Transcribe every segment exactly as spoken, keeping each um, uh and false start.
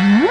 嗯。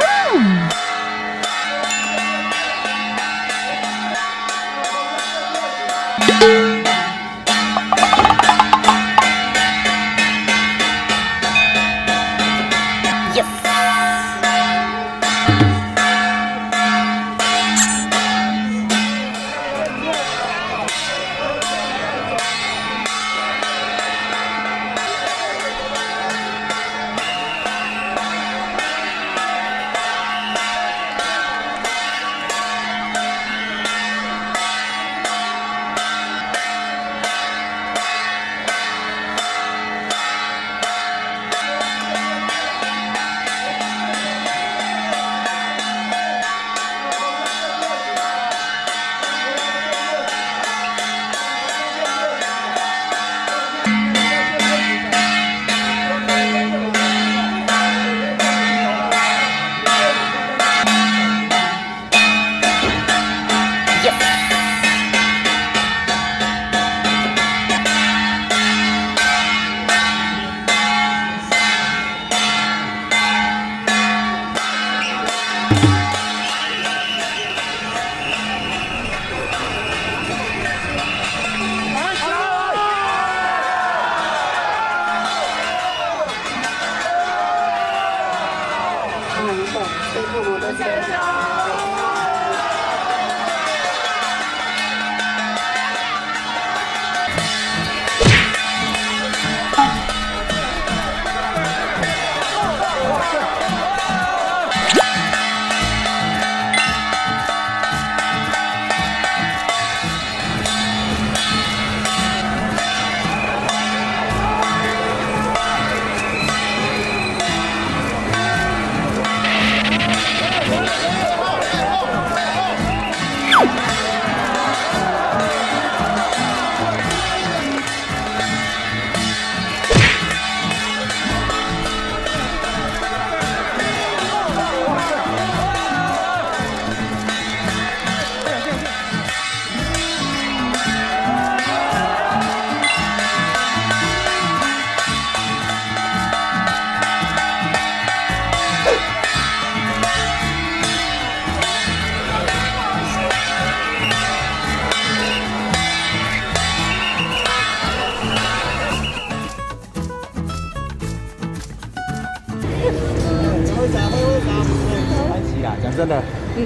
真的，嗯，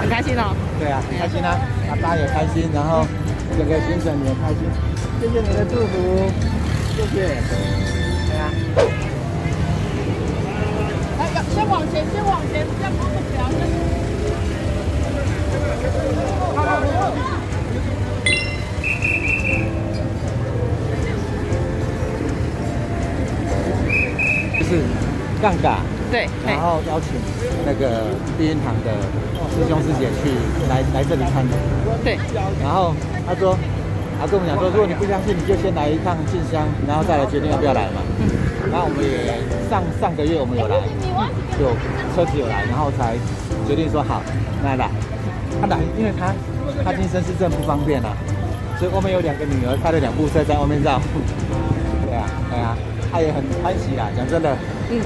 很开心哦。对啊，很开心啊，阿爸也开心，然后整个行程也开心。谢谢你的祝福，谢谢。对啊。来，先往前，先往前，不要碰着脚。好了，就是杠杆。 对，然后邀请那个避孕堂的师兄师姐去来来这里看你。对，然后他说，他跟我们讲说，如果你不相信，你就先来一趟进香，然后再来决定要不要来嘛。嗯。然后我们也上上个月我们有来，有车子有来，然后才决定说好，那来。他来，因为他他进身世证不方便啊，所以我们有两个女儿开了两部车在外面绕。对啊，对啊，他也很欢喜啦，讲真的。嗯。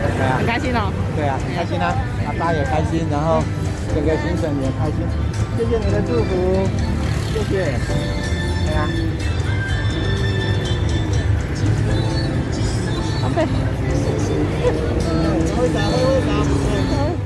对啊，很开心哦。对啊，很开心啊，阿爸也开心，然后整个行程也开心。谢谢你的祝福，谢谢。对啊。好嘞。挥洒，挥挥洒。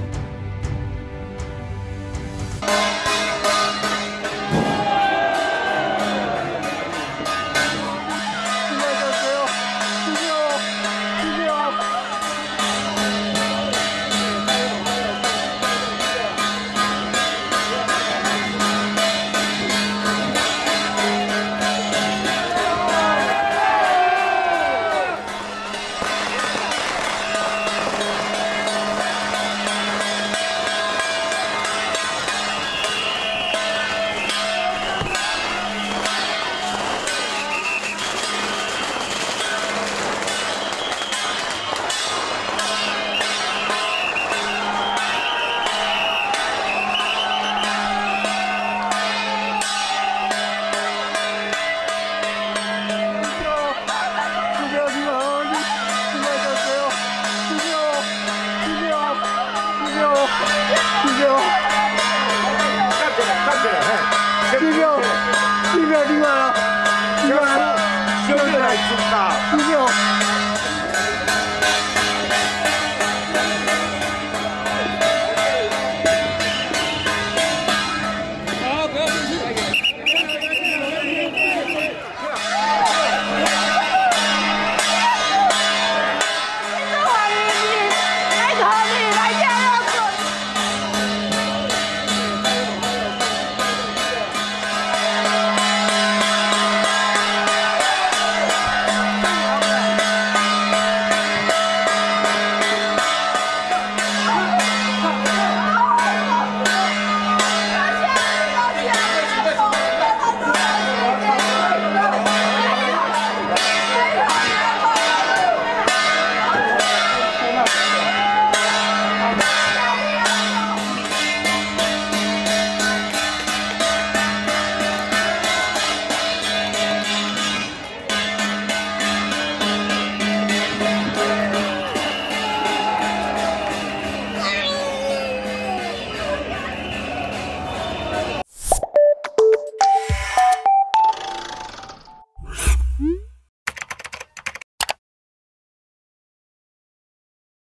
厉害厉害啊！厉害，兄弟来出道，兄弟哦。